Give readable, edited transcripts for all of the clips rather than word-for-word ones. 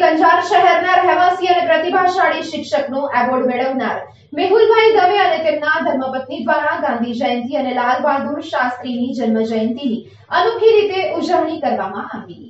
એક અંજાર શહેરના રહેવાસી અને પ્રતિભાશાળી શિક્ષકનો એવોર્ડ મેળવનાર મેહુલભાઈ દવે અને તેમના ધર્મપત્ની દ્વારા ગાંધી જયંતિ અને લાલ બહાદુર શાસ્ત્રીની જન્મ જયંતિની અનોખી રીતે ઉજવણી કરવામાં આવી।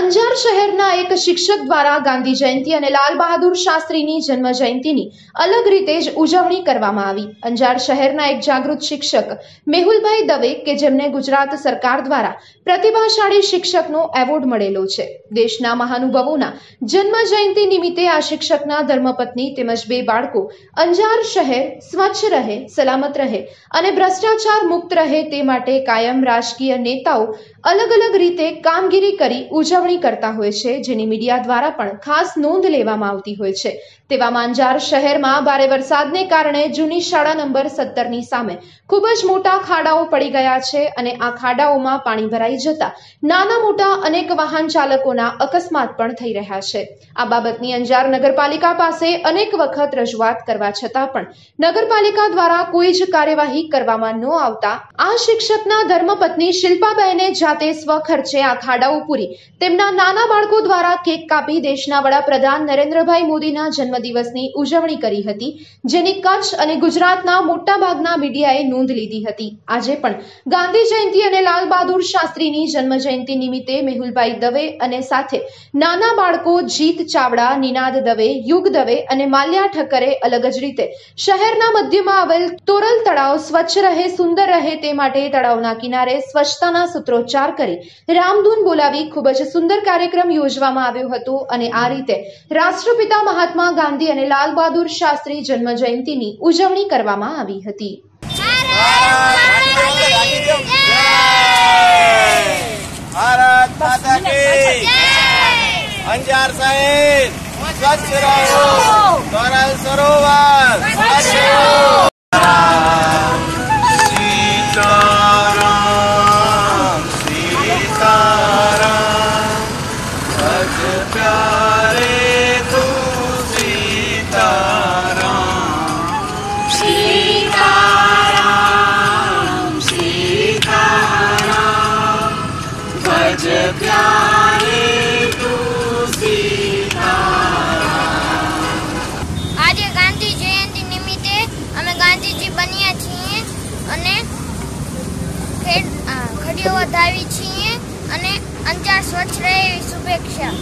અંજાર શહેરના એક શિક્ષક દ્વારા ગાંધી જયંતિ અને લાલ બહાદુર શાસ્ત્રીની જન્મ જયંતિની અલગ રીતે જ ઉજવણી કરવામાં આવી। અંજાર શહેરના એક જાગૃત શિક્ષક મેહુલભાઈ દવે કે જેમને ગુજરાત સરકાર દ્વારા પ્રતિભાશાળી શિક્ષકનો એવોર્ડ મળેલો છે। દેશના મહાનુભાવોના જન્મ જયંતિ નિમિત્તે આ શિક્ષકના ધર્મપત્ની તેમજ બે બાળકો અંજાર શહેર સ્વચ્છ રહે, સલામત રહે અને ભ્રષ્ટાચાર મુક્ત રહે તે માટે કાયમ રાજકીય નેતાઓ અલગ અલગ રીતે કામગીરી કરી ઉજવણી करता हुए छे, जेनी मीडिया द्वारा पण खास नोंध लेवामां आवती होय छे। तेवामां अंजार शहेरमां भारे वरसादने कारणे जूनी शाळा नंबर 17 नी सामे खूब ज मोटा खाडाओ पड़ी गया छे अने आ खाडाओमां पाणी भराई जता नाना मोटा अनेक वाहन चालकोना अकस्मात पण थई रह्या छे। आ बाबतनी अंजार नगरपालिका पासे अनेक वखत रजूआत करवा छतां पण नगरपालिका द्वारा कोई ज कार्यवाही करवामां न आवता आ शिक्षकना धर्मपत्नी शिल्पाबेने जाते स्वखर्चे आ खाडाओ पूरी તેમના નાના બાળકો દ્વારા કેક કાપી દેશના વડાપ્રધાન નરેન્દ્ર ભાઈ મોદીના જન્મદિવસની ઉજવણી કરી હતી, જેની કચ્છ અને ગુજરાતના મોટાભાગના મીડિયાએ નોંધ લીધી હતી। આજે પણ ગાંધી જયંતિ અને લાલ બહાદુર શાસ્ત્રીની જન્મ જયંતિ નિમિત્તે મેહુલભાઈ દવે અને સાથે નાના બાળકો જીત ચાવડા, નિનાદ દવે, યુગ દવે અને માલ્યા ઠક્કરે અલગ જ રીતે શહેરના મધ્યમાં આવેલ તોરલ તળાવ સ્વચ્છ રહે, સુંદર રહે તે માટે તળાવના કિનારે સ્વચ્છતાના સૂત્રોચ્ચાર કરી રામધૂન બોલાવી ખૂબ જ સુંદર કાર્યક્રમ યોજવામાં આવ્યો હતો અને આ રીતે રાષ્ટ્રપિતા મહાત્મા ગાંધી અને લાલ બહાદુર શાસ્ત્રી જન્મ જયંતિની ઉજવણી કરવામાં આવી હતી। ભારત માતા કી જય। અંજાર શહેર સ્વચ્છ રહો, તોરલ સરોવર સ્વચ્છ રહો। આજે ગાંધી જયંતિ નિમિત્તે અમે ગાંધીજી બન્યા છીએ અને ઘડીઓ વધાવી છીએ અને અંજાર સ્વચ્છ રહે એવી શુભેચ્છા।